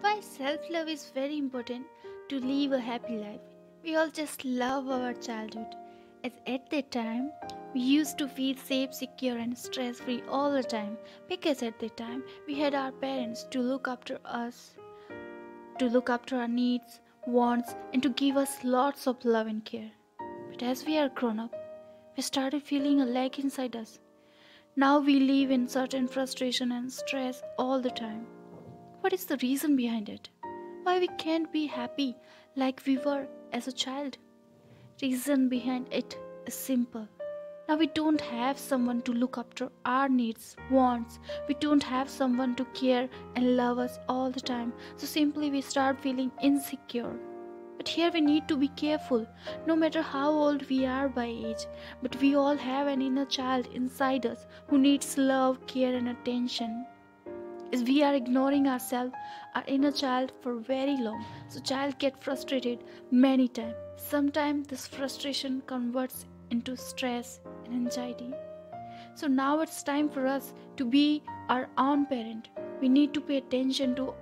Why self-love is very important to live a happy life. We all just love our childhood, as at that time we used to feel safe, secure and stress-free all the time, because at that time we had our parents to look after us, to look after our needs, wants and to give us lots of love and care. But as we are grown up, we started feeling a lack inside us. Now we live in certain frustration and stress all the time. What is the reason behind it? Why we can't be happy like we were as a child? Reason behind it is simple. Now we don't have someone to look after our needs, wants. We don't have someone to care and love us all the time. So simply we start feeling insecure. But here we need to be careful, no matter how old we are by age, but we all have an inner child inside us who needs love, care and attention. If we are ignoring ourselves, our inner child for very long, so child get frustrated many times. Sometimes this frustration converts into stress and anxiety. So now it's time for us to be our own parent. We need to pay attention to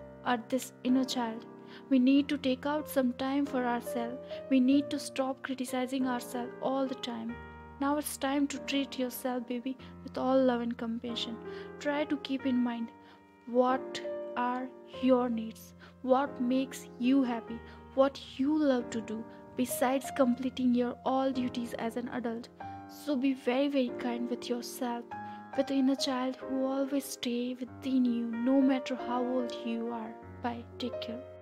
this inner child. We need to take out some time for ourselves. We need to stop criticizing ourselves all the time. Now it's time to treat yourself, baby, with all love and compassion. Try to keep in mind what are your needs, what makes you happy, what you love to do, besides completing your all duties as an adult. So be very, very kind with yourself, with the inner child who always stay within you, no matter how old you are. Bye. Take care.